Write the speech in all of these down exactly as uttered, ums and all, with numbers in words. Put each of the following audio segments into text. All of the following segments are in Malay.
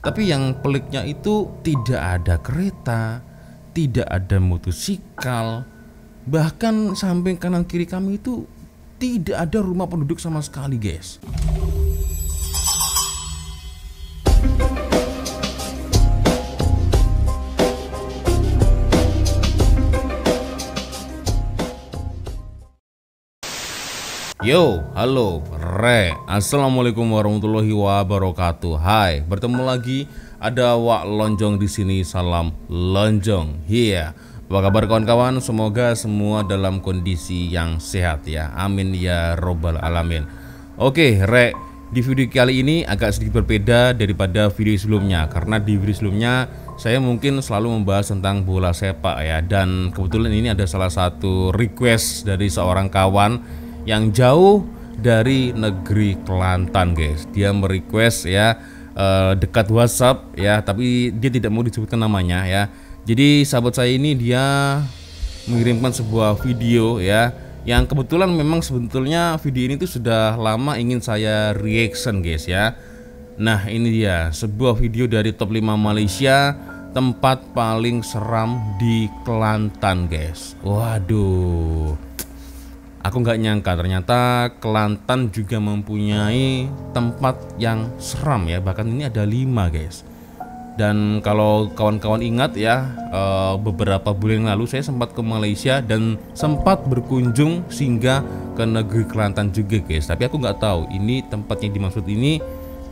Tapi yang peliknya itu tidak ada kereta, tidak ada motosikal, bahkan samping kanan kiri kami itu tidak ada rumah penduduk sama sekali, guys. Yo, halo, re, assalamualaikum warahmatullahi wabarakatuh. Hai, bertemu lagi, ada Wak Lonjong di sini. Salam lonjong, iya. Yeah. Apa kabar kawan-kawan? Semoga semua dalam kondisi yang sehat ya. Amin ya robbal alamin. Oke, re, di video kali ini agak sedikit berbeda daripada video sebelumnya, karena di video sebelumnya saya mungkin selalu membahas tentang bola sepak ya. Dan kebetulan ini ada salah satu request dari seorang kawan yang jauh dari negeri Kelantan, guys. Dia merequest ya eh, dekat WhatsApp ya, tapi dia tidak mau disebutkan namanya ya. Jadi sahabat saya ini dia mengirimkan sebuah video ya, yang kebetulan memang sebetulnya video ini tuh sudah lama ingin saya reaction, guys ya. Nah ini dia sebuah video dari top lima Malaysia, tempat paling seram di Kelantan, guys. Waduh. Aku nggak nyangka ternyata Kelantan juga mempunyai tempat yang seram ya. Bahkan ini ada lima, guys. Dan kalau kawan-kawan ingat ya, beberapa bulan lalu saya sempat ke Malaysia dan sempat berkunjung singgah ke negeri Kelantan juga, guys. Tapi aku nggak tahu ini tempatnya dimaksud ini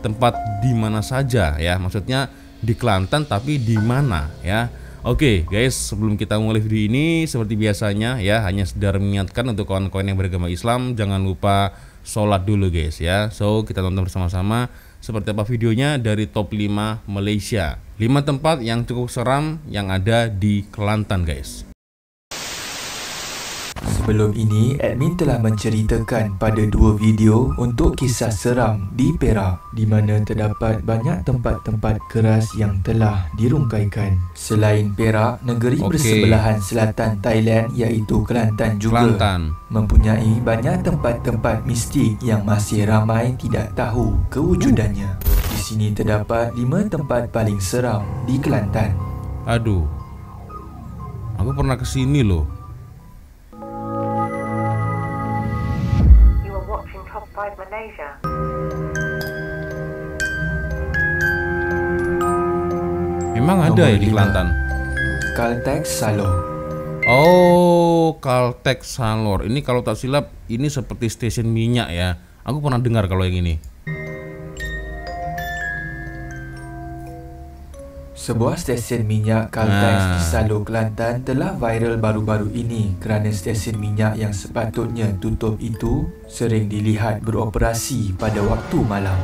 tempat di mana saja ya. Maksudnya di Kelantan tapi di mana ya. Oke okay, guys, sebelum kita mulai video ini seperti biasanya ya, hanya sekedar mengingatkan untuk kawan-kawan yang beragama Islam, jangan lupa sholat dulu, guys ya. So kita tonton bersama-sama seperti apa videonya dari top lima Malaysia, lima tempat yang cukup seram yang ada di Kelantan, guys. Sebelum ini, admin telah menceritakan pada dua video untuk kisah seram di Perak di mana terdapat banyak tempat-tempat keras yang telah dirungkaikan. Selain Perak, negeri okay. bersebelahan selatan Thailand iaitu Kelantan juga Kelantan. mempunyai banyak tempat-tempat mistik yang masih ramai tidak tahu kewujudannya. Di sini terdapat lima tempat paling seram di Kelantan. Aduh, aku pernah ke sini loh. Malaysia. Memang ada ya di Kelantan. Caltex Salor. Oh, Caltex Salor. Ini kalau tak silap ini seperti stesen minyak ya. Aku pernah dengar kalau yang ini. Sebuah stesen minyak Caltex nah. di Salor, Kelantan telah viral baru-baru ini kerana stesen minyak yang sepatutnya tutup itu sering dilihat beroperasi pada waktu malam.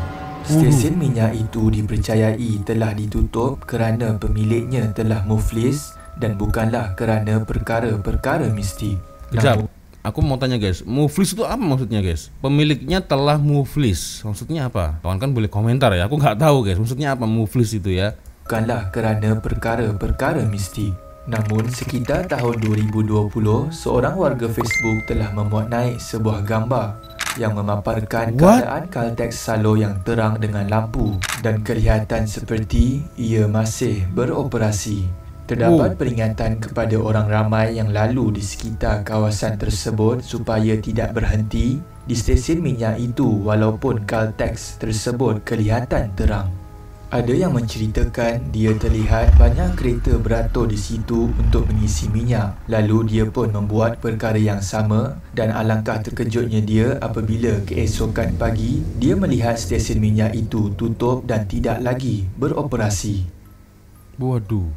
Stesen minyak itu dipercayai telah ditutup kerana pemiliknya telah muflis dan bukanlah kerana perkara-perkara mistik. Kejap, aku mau tanya, guys. Muflis itu apa maksudnya, guys? Pemiliknya telah muflis. Maksudnya apa? Kawan kan boleh komentar ya. Aku nggak tahu, guys. Maksudnya apa muflis itu ya? Bukanlah kerana perkara-perkara mistik. Namun sekitar tahun dua ribu dua puluh, seorang warga Facebook telah memuat naik sebuah gambar yang memaparkan What? keadaan Caltex Salor yang terang dengan lampu dan kelihatan seperti ia masih beroperasi. Terdapat oh. peringatan kepada orang ramai yang lalu di sekitar kawasan tersebut supaya tidak berhenti di stesen minyak itu walaupun Caltex tersebut kelihatan terang. Ada yang menceritakan dia terlihat banyak kereta beratur di situ untuk mengisi minyak. Lalu dia pun membuat perkara yang sama dan alangkah terkejutnya dia apabila keesokan pagi dia melihat stesen minyak itu tutup dan tidak lagi beroperasi. Waduh.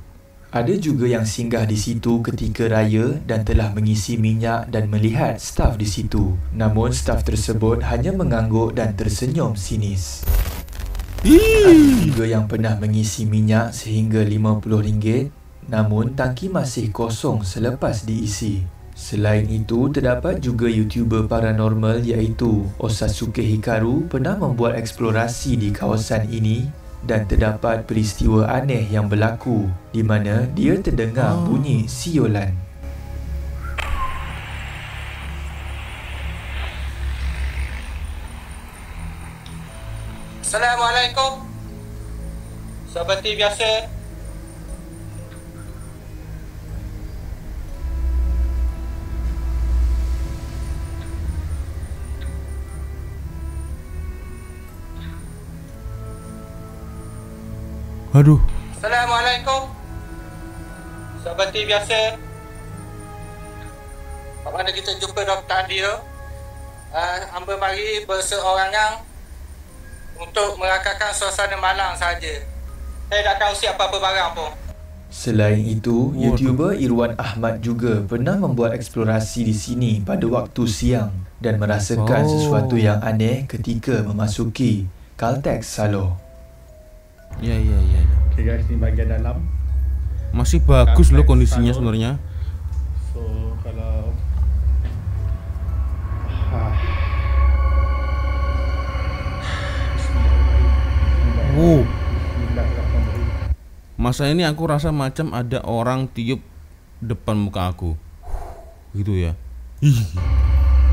Ada juga yang singgah di situ ketika raya dan telah mengisi minyak dan melihat staf di situ. Namun staf tersebut hanya mengangguk dan tersenyum sinis. Ada juga yang pernah mengisi minyak sehingga lima puluh ringgit, namun tangki masih kosong selepas diisi. Selain itu, terdapat juga YouTuber paranormal iaitu Osasuke Hikaru pernah membuat eksplorasi di kawasan ini dan terdapat peristiwa aneh yang berlaku di mana dia terdengar bunyi siulan. Assalamualaikum. Seperti biasa. Aduh. Assalamualaikum. Seperti biasa. Bagaimana kita jumpa Doktor Andi tu? Uh, Hamba mari berseorangan untuk merakakan suasana malam saja. Saya tak tahu siapa apa barang pun. Selain itu, YouTuber Irwan Ahmad juga pernah membuat eksplorasi di sini pada waktu siang dan merasakan oh. sesuatu yang aneh ketika memasuki Caltex Salor. Ya, ya, ya. Okay guys, ni bahagian dalam. Masih bagus loh kondisinya sebenarnya. So, kalau wow. Masa ini aku rasa macam ada orang tiup depan muka aku. Gitu ya. Ih.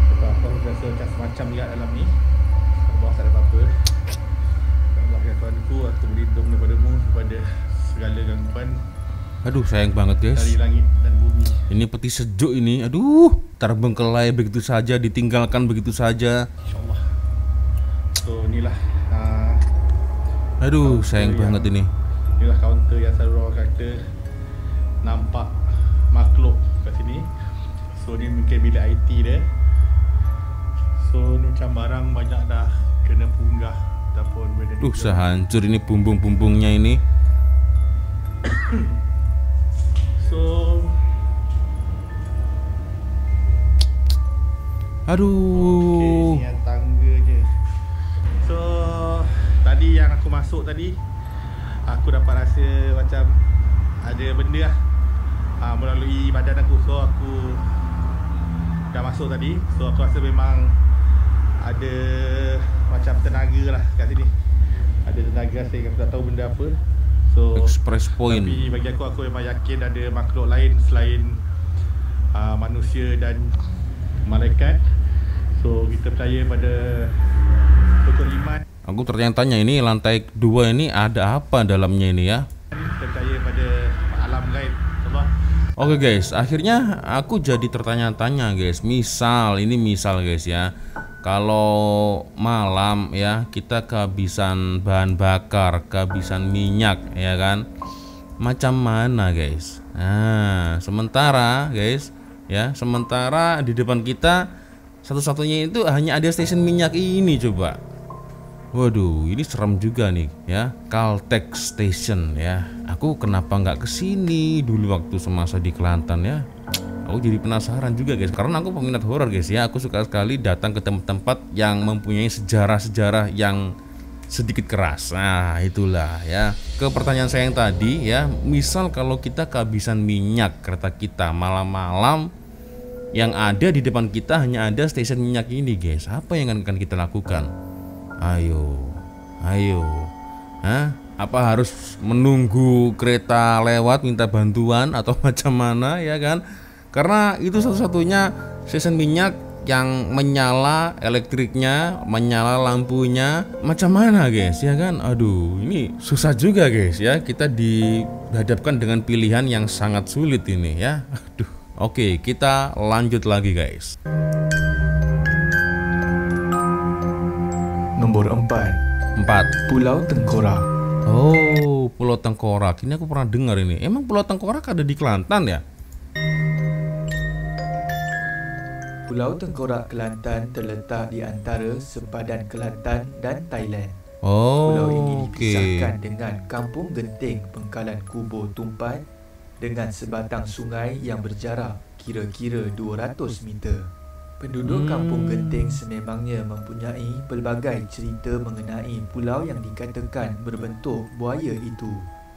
Sebab aku rasa macam lihat dalam ni. Bawah tak ada apa-apa. Allah Tuhanku, aku berlindung daripadamu daripada segala gangguan. Aduh, sayang banget guys. Dari langit dan bumi. Ini peti sejuk ini. Aduh, terbengkelai begitu saja, ditinggalkan begitu saja. InsyaAllah. So, inilah uh, aduh, sayang banget ini. Inilah kaunter yang selalu orang kata nampak makhluk kat sini. So ni mungkin bilik I T dia. So ni macam barang banyak dah kena punggah ataupun benda. Duh, sehancur ini bumbung-bumbungnya ini. So aduh, okay, ni yang tangga je. So tadi yang aku masuk tadi, aku dapat rasa macam ada benda lah ha, melalui badan aku. So aku dah masuk tadi. So aku rasa memang ada macam tenaga lah kat sini. Ada tenaga rasa, aku tak tahu benda apa. So express point. Tapi bagi aku, aku memang yakin ada makhluk lain selain uh, manusia dan malaikat. So kita percaya pada pokok iman. Aku tertanya-tanya ini lantai dua ini ada apa dalamnya ini ya? Percaya pada alam gaib. Oke guys, akhirnya aku jadi tertanya-tanya guys. Misal ini misal guys ya, kalau malam ya kita kehabisan bahan bakar, kehabisan minyak ya kan? Macam mana guys? Nah, sementara guys ya, sementara di depan kita satu-satunya itu hanya ada stesen minyak ini coba. Waduh, ini serem juga nih ya, Caltex Station ya. Aku kenapa nggak kesini dulu waktu semasa di Kelantan ya? Aku jadi penasaran juga guys, karena aku peminat horor guys ya. Aku suka sekali datang ke tempat-tempat yang mempunyai sejarah-sejarah yang sedikit keras. Nah itulah ya. Ke pertanyaan saya yang tadi ya, misal kalau kita kehabisan minyak kereta kita malam-malam, yang ada di depan kita hanya ada stesen minyak ini guys, apa yang akan kita lakukan? Ayo, ayo, hah? Apa harus menunggu kereta lewat minta bantuan atau macam mana ya kan? Karena itu satu-satunya stesen minyak yang menyala elektriknya, menyala lampunya. Macam mana guys ya kan? Aduh, ini susah juga guys ya. Kita dihadapkan dengan pilihan yang sangat sulit ini ya. Aduh. Oke, kita lanjut lagi guys. Nomor empat. empat. Pulau Tengkorak. Oh, Pulau Tengkorak. Ini aku pernah dengar ini. Emang Pulau Tengkorak ada di Kelantan ya? Pulau Tengkorak Kelantan terletak di antara sempadan Kelantan dan Thailand. Oh, pulau ini dipisahkan okay. dengan Kampung Genting pengkalan kubur Tumpan dengan sebatang sungai yang berjarak kira-kira dua ratus meter. Penduduk hmm. Kampung Genting sememangnya mempunyai pelbagai cerita mengenai pulau yang dikatakan berbentuk buaya itu.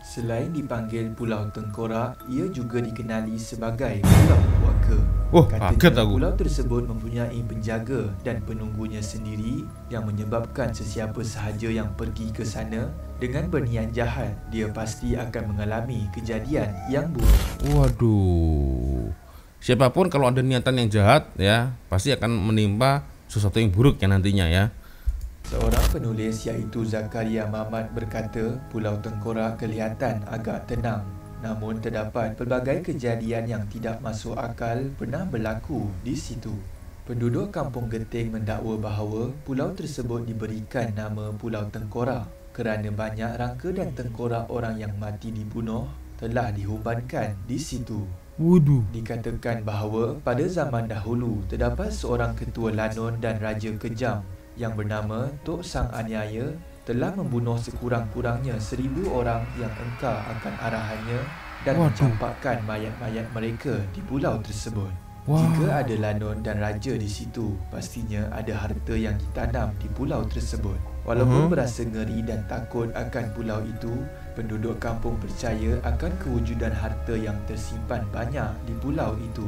Selain dipanggil Pulau Tengkorak, ia juga dikenali sebagai Pulau Puaka. Oh, katanya pulau tersebut mempunyai penjaga dan penunggunya sendiri yang menyebabkan sesiapa sahaja yang pergi ke sana dengan berniat jahat, dia pasti akan mengalami kejadian yang buruk. Waduh. Siapapun kalau ada niatan yang jahat ya, pasti akan menimpa sesuatu yang buruk ya nantinya ya. Seorang penulis iaitu Zakaria Mamat berkata, Pulau Tengkorak kelihatan agak tenang. Namun terdapat pelbagai kejadian yang tidak masuk akal pernah berlaku di situ. Penduduk Kampung Genting mendakwa bahawa pulau tersebut diberikan nama Pulau Tengkorak kerana banyak rangka dan tengkorak orang yang mati dibunuh telah diumbankan di situ. Wudu. Dikatakan bahawa pada zaman dahulu terdapat seorang ketua lanun dan raja kejam yang bernama Tok Sang Aniaya telah membunuh sekurang-kurangnya seribu orang yang engkar akan arahannya dan Waduh. mencampakkan mayat-mayat mereka di pulau tersebut. Wow. Jika ada lanun dan raja di situ, pastinya ada harta yang ditanam di pulau tersebut. Walaupun uh-huh. berasa ngeri dan takut akan pulau itu, penduduk kampung percaya akan kewujudan harta yang tersimpan banyak di pulau itu.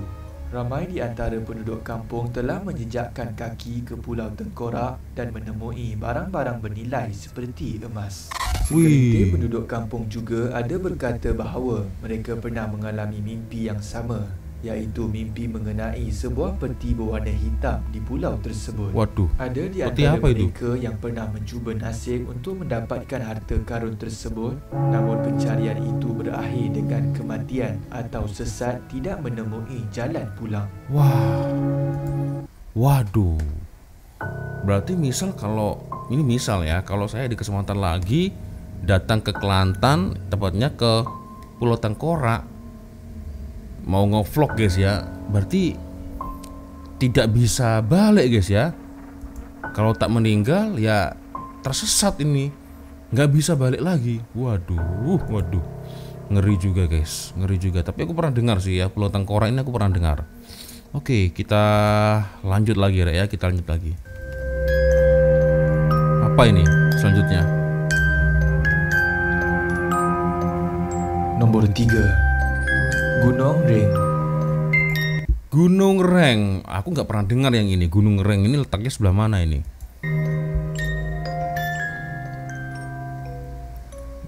Ramai di antara penduduk kampung telah menjejakkan kaki ke Pulau Tengkorak dan menemui barang-barang bernilai seperti emas. Sekelintir penduduk kampung juga ada berkata bahawa mereka pernah mengalami mimpi yang sama, iaitu mimpi mengenai sebuah peti berwarna hitam di pulau tersebut. Waduh. Ada di antara mereka itu? yang pernah mencuba nasib untuk mendapatkan harta karun tersebut, namun pencarian itu berakhir dengan kematian atau sesat tidak menemui jalan pulang. Wah. Waduh. Berarti misal kalau ini misal ya, kalau saya di kesempatan lagi datang ke Kelantan, tepatnya ke Pulau Tengkorak, mau nge-vlog guys ya, berarti tidak bisa balik guys ya. Kalau tak meninggal ya tersesat ini, nggak bisa balik lagi. Waduh, waduh, ngeri juga guys, ngeri juga. Tapi aku pernah dengar sih ya, Pulau Tengkorak ini aku pernah dengar. Oke, kita lanjut lagi ya, kita lanjut lagi. Apa ini selanjutnya? Nomor tiga. Gunung Reng. Gunung Reng, aku nggak pernah dengar yang ini. Gunung Reng ini letaknya sebelah mana ini?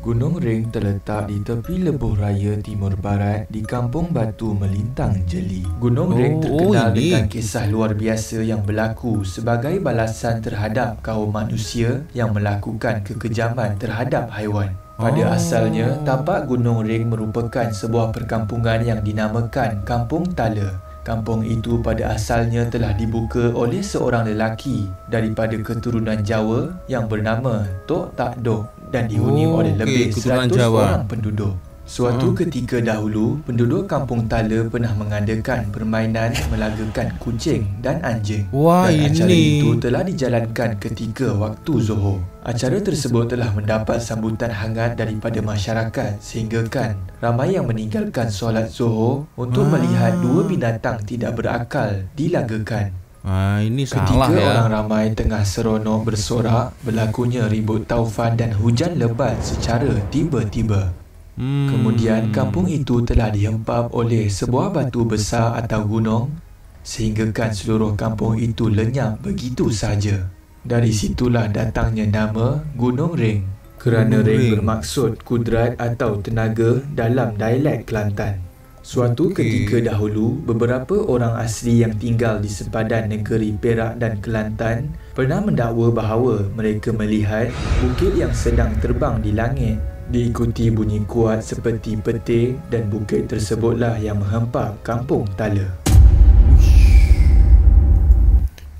Gunung Reng terletak di tepi lebuh raya timur barat di Kampung Batu Melintang Jeli. Gunung oh, Reng terkenal oh, dengan kisah luar biasa yang berlaku sebagai balasan terhadap kaum manusia yang melakukan kekejaman terhadap haiwan. Pada asalnya, tapak Gunung Reng merupakan sebuah perkampungan yang dinamakan Kampung Tala. Kampung itu pada asalnya telah dibuka oleh seorang lelaki daripada keturunan Jawa yang bernama Tok Takdo dan dihuni oh, oleh lebih okay, seratus orang penduduk. Suatu ketika dahulu, penduduk Kampung Tala pernah mengadakan permainan melagakan kucing dan anjing. Wah, dan acara ini. itu telah dijalankan ketika waktu Zuhur. Acara tersebut telah mendapat sambutan hangat daripada masyarakat sehinggakan ramai yang meninggalkan solat Zuhur untuk ah. melihat dua binatang tidak berakal dilagakan. Ah, ini salah ya. Ketika orang ramai tengah seronok bersorak, berlakunya ribut taufan dan hujan lebat secara tiba-tiba. Hmm. Kemudian kampung itu telah dihempap oleh sebuah batu besar atau gunung sehinggakan seluruh kampung itu lenyap begitu saja. Dari situlah datangnya nama Gunung Reng kerana Gunung Reng bermaksud kudrat atau tenaga dalam dialek Kelantan. Suatu ketika dahulu, beberapa orang asli yang tinggal di sempadan negeri Perak dan Kelantan pernah mendakwa bahawa mereka melihat bukit yang sedang terbang di langit diikuti bunyi kuat seperti petir, dan bukit tersebutlah yang menghempar Kampung Tala.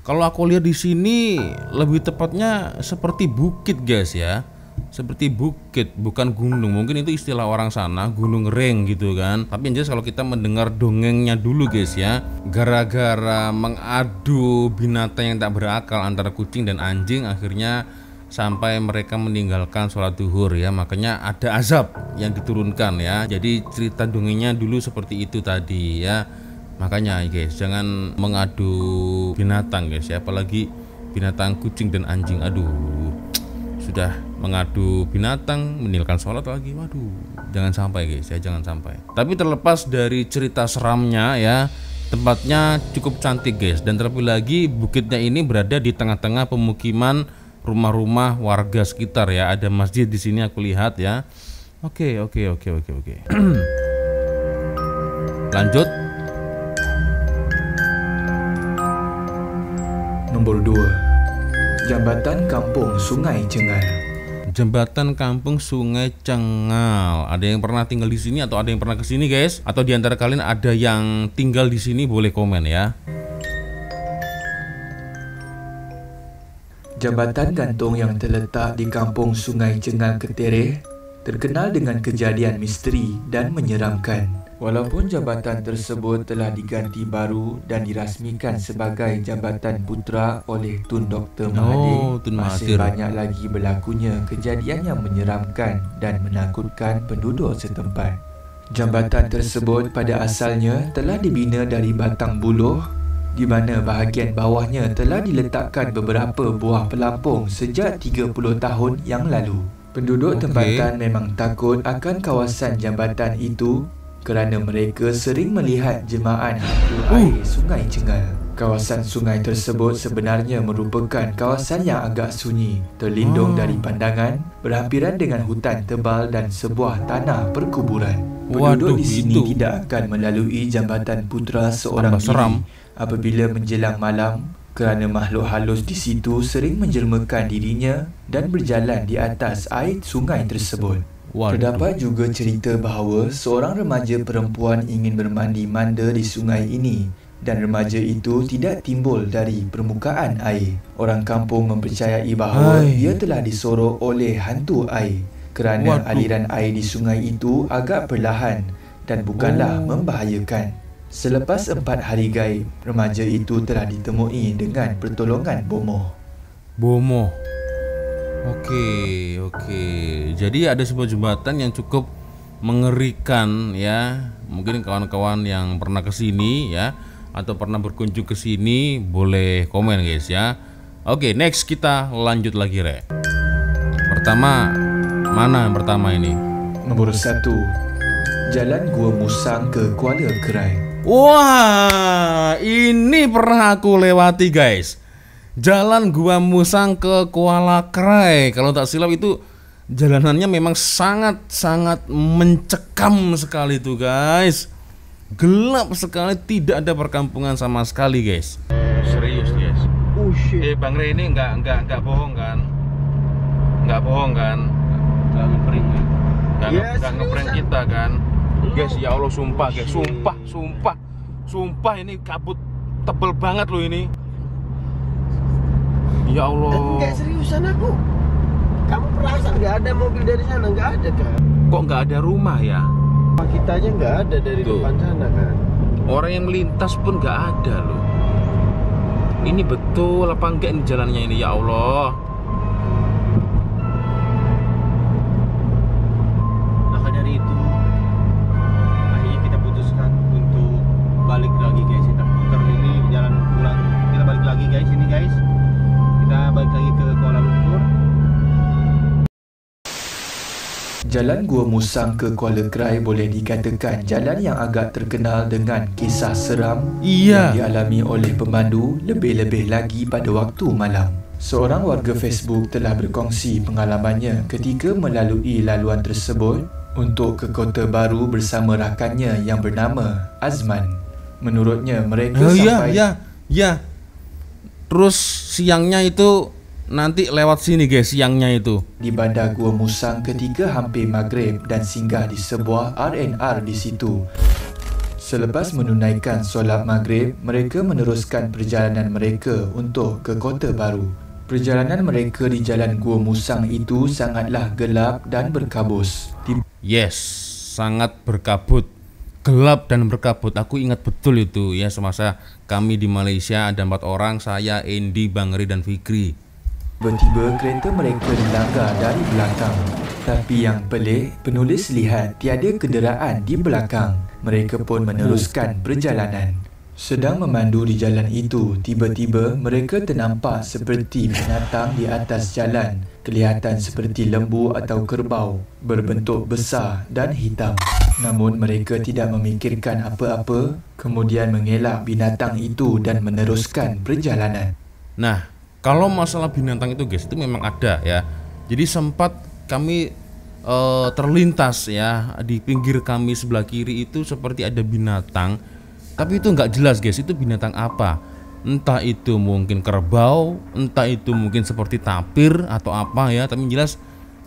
Kalau aku lihat di sini lebih tepatnya seperti bukit guys ya, seperti bukit bukan gunung. Mungkin itu istilah orang sana, Gunung Reng gitu kan. Tapi yang jelas kalau kita mendengar dongengnya dulu guys ya, gara-gara mengadu binatang yang tak berakal antara kucing dan anjing, akhirnya sampai mereka meninggalkan sholat duhur ya, makanya ada azab yang diturunkan ya. Jadi cerita dongengnya dulu seperti itu tadi ya. Makanya guys, jangan mengadu binatang guys ya, apalagi binatang kucing dan anjing. Aduh, sudah mengadu binatang meninggalkan sholat lagi, waduh, jangan sampai guys ya, jangan sampai. Tapi terlepas dari cerita seramnya ya, tempatnya cukup cantik guys, dan terlebih lagi bukitnya ini berada di tengah-tengah pemukiman rumah-rumah warga sekitar ya. Ada masjid di sini aku lihat ya. Oke, oke, oke, oke, oke. Lanjut. Nomor dua. Jembatan Kampung Sungai Cengal. Jembatan Kampung Sungai Cengal. Ada yang pernah tinggal di sini atau ada yang pernah ke sini, guys? Atau di antara kalian ada yang tinggal di sini, boleh komen ya. Jembatan gantung yang terletak di Kampung Sungai Cengal Ketireh terkenal dengan kejadian misteri dan menyeramkan. Walaupun jabatan tersebut telah diganti baru dan dirasmikan sebagai Jabatan Putra oleh Tun Dr Mahathir, oh, Tun Mahathir, masih banyak lagi berlakunya kejadian yang menyeramkan dan menakutkan penduduk setempat. Jabatan tersebut pada asalnya telah dibina dari batang buluh, di mana bahagian bawahnya telah diletakkan beberapa buah pelampung sejak tiga puluh tahun yang lalu. Penduduk okay. tempatan memang takut akan kawasan jambatan itu kerana mereka sering melihat jemaan hampir air uh. Sungai Cengal. Kawasan sungai tersebut sebenarnya merupakan kawasan yang agak sunyi, terlindung oh. dari pandangan, berhampiran dengan hutan tebal dan sebuah tanah perkuburan. Penduduk Waduh, di sini itu. tidak akan melalui Jambatan Putra seorang diri apabila menjelang malam, kerana makhluk halus di situ sering menjelmakan dirinya dan berjalan di atas air sungai tersebut. Waduh. Terdapat juga cerita bahawa seorang remaja perempuan ingin bermandi manda di sungai ini dan remaja itu tidak timbul dari permukaan air. Orang kampung mempercayai bahawa Hai. dia telah disorok oleh hantu air kerana Waduh. aliran air di sungai itu agak perlahan dan bukanlah oh. membahayakan. Selepas empat hari gaib, remaja itu telah ditemui dengan pertolongan bomoh. Bomoh. Oke, oke. Jadi ada sebuah jembatan yang cukup mengerikan ya. Mungkin kawan-kawan yang pernah ke sini ya atau pernah berkunjung ke sini boleh komen guys ya. Oke, next kita lanjut lagi, Re. Pertama, mana yang pertama ini? Nomor satu, Jalan Gua Musang ke Kuala Krai. Wah, ini pernah aku lewati, guys. Jalan Gua Musang ke Kuala Krai, kalau tak silap itu jalanannya memang sangat-sangat mencekam sekali tuh guys. Gelap sekali, tidak ada perkampungan sama sekali guys. Serius guys. Oh shit. Eh Bang Re ini nggak nggak nggak bohong kan? Nggak bohong kan? Nggak ngeprank kan? Nggak yes, ngeprank kita kan? Guys ya Allah sumpah guys, sumpah sumpah sumpah ini kabut tebel banget loh ini. Ya Allah. Enggak seriusan aku. Kamu perasaan nggak ada mobil dari sana? Nggak ada kan? Kok nggak ada rumah ya? Rumah kitanya nggak ada dari Tuh. depan sana kan? Orang yang melintas pun nggak ada loh. Ini betul apa enggak ini jalannya ini? Ya Allah. Maka dari itu akhirnya kita putuskan untuk balik lagi guys. Kita putar ini jalan pulang. Kita balik lagi guys ini guys. Kita balik lagi ke Kuala Lumpur. Jalan Gua Musang ke Kuala Krai boleh dikatakan jalan yang agak terkenal dengan kisah seram iya. yang dialami oleh pemandu, lebih-lebih lagi pada waktu malam. Seorang warga Facebook telah berkongsi pengalamannya ketika melalui laluan tersebut untuk ke kota baru bersama rakannya yang bernama Azman. Menurutnya mereka oh, sampai ya, ya, ya. Terus siangnya itu nanti lewat sini guys, siangnya itu di bandar Gua Musang ketika hampir maghrib dan singgah di sebuah R and R di situ. Selepas menunaikan solat maghrib, mereka meneruskan perjalanan mereka untuk ke kota baru. Perjalanan mereka di jalan Gua Musang itu sangatlah gelap dan berkabut. Yes, sangat berkabut. Gelap dan berkabut, aku ingat betul itu ya semasa kami di Malaysia ada empat orang, saya, Endi, Bangri dan Fikri. Tiba-tiba kereta mereka dilanggar dari belakang. Tapi yang pelik, penulis lihat tiada kenderaan di belakang. Mereka pun meneruskan perjalanan. Sedang memandu di jalan itu, tiba-tiba mereka ternampak seperti binatang di atas jalan. Kelihatan seperti lembu atau kerbau, berbentuk besar dan hitam. Namun mereka tidak memikirkan apa-apa, kemudian mengelak binatang itu dan meneruskan perjalanan. Nah, kalau masalah binatang itu guys, itu memang ada ya. Jadi sempat kami e, terlintas ya, di pinggir kami sebelah kiri itu seperti ada binatang. Tapi itu nggak jelas guys, itu binatang apa. Entah itu mungkin kerbau, entah itu mungkin seperti tapir atau apa ya. Tapi jelas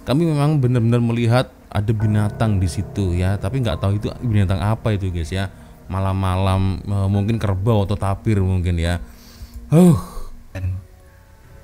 kami memang benar-benar melihat ada binatang di situ ya. Tapi nggak tahu itu binatang apa itu guys ya. Malam-malam mungkin kerbau atau tapir mungkin ya. Huh.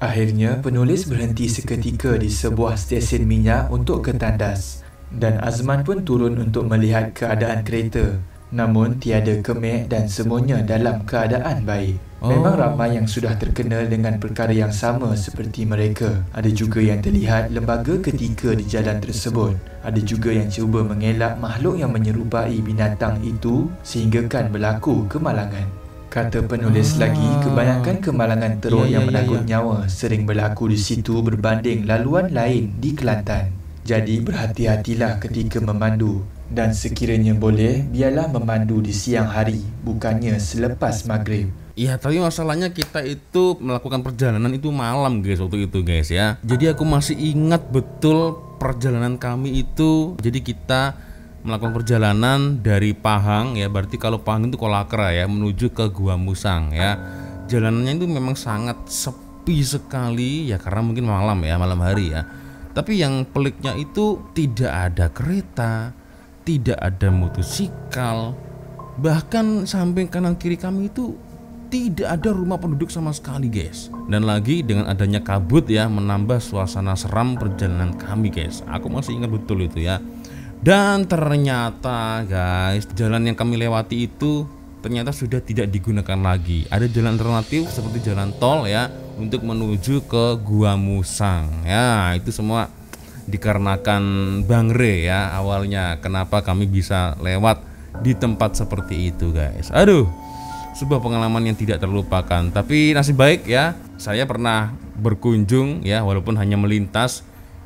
Akhirnya penulis berhenti seketika di sebuah stesen minyak untuk ke tandas. Dan Azman pun turun untuk melihat keadaan kereta. Namun tiada kemek dan semuanya dalam keadaan baik. Memang ramai yang sudah terkenal dengan perkara yang sama seperti mereka. Ada juga yang terlihat lembaga ketika di jalan tersebut. Ada juga yang cuba mengelak makhluk yang menyerupai binatang itu sehinggakan berlaku kemalangan. Kata penulis lagi, kebanyakan kemalangan teruk yang menakut nyawa sering berlaku di situ berbanding laluan lain di Kelantan. Jadi berhati-hatilah ketika memandu. Dan sekiranya boleh, biarlah memandu di siang hari, bukannya selepas maghrib. Iya, tapi masalahnya kita itu melakukan perjalanan itu malam guys, waktu itu guys ya. Jadi aku masih ingat betul perjalanan kami itu. Jadi kita melakukan perjalanan dari Pahang ya, berarti kalau Pahang itu Kuala Krai ya, menuju ke Gua Musang ya. Jalanannya itu memang sangat sepi sekali ya, karena mungkin malam ya, malam hari ya. Tapi yang peliknya itu tidak ada kereta, tidak ada motosikal, bahkan samping kanan kiri kami itu tidak ada rumah penduduk sama sekali guys. Dan lagi dengan adanya kabut ya, menambah suasana seram perjalanan kami guys. Aku masih ingat betul itu ya. Dan ternyata guys, jalan yang kami lewati itu ternyata sudah tidak digunakan lagi. Ada jalan alternatif seperti jalan tol ya, untuk menuju ke Gua Musang ya. Itu semua dikarenakan Bang Re ya, awalnya kenapa kami bisa lewat di tempat seperti itu guys. Aduh, sebuah pengalaman yang tidak terlupakan. Tapi nasib baik ya, saya pernah berkunjung ya, walaupun hanya melintas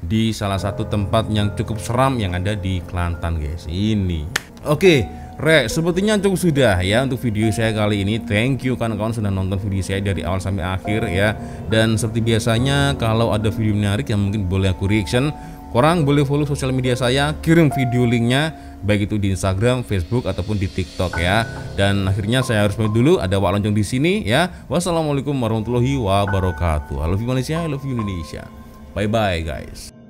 di salah satu tempat yang cukup seram yang ada di Kelantan guys ini. Oke Re, sepertinya cukup sudah ya untuk video saya kali ini. Thank you kawan-kawan sudah nonton video saya dari awal sampai akhir ya. Dan seperti biasanya, kalau ada video menarik yang mungkin boleh aku reaction, korang boleh follow sosial media saya, kirim video linknya, baik itu di Instagram, Facebook ataupun di TikTok ya. Dan akhirnya saya harus pamit dulu. Ada Wak Lonjong di sini ya. Wassalamualaikum warahmatullahi wabarakatuh. I love you Malaysia, I love you Indonesia. Bye bye guys.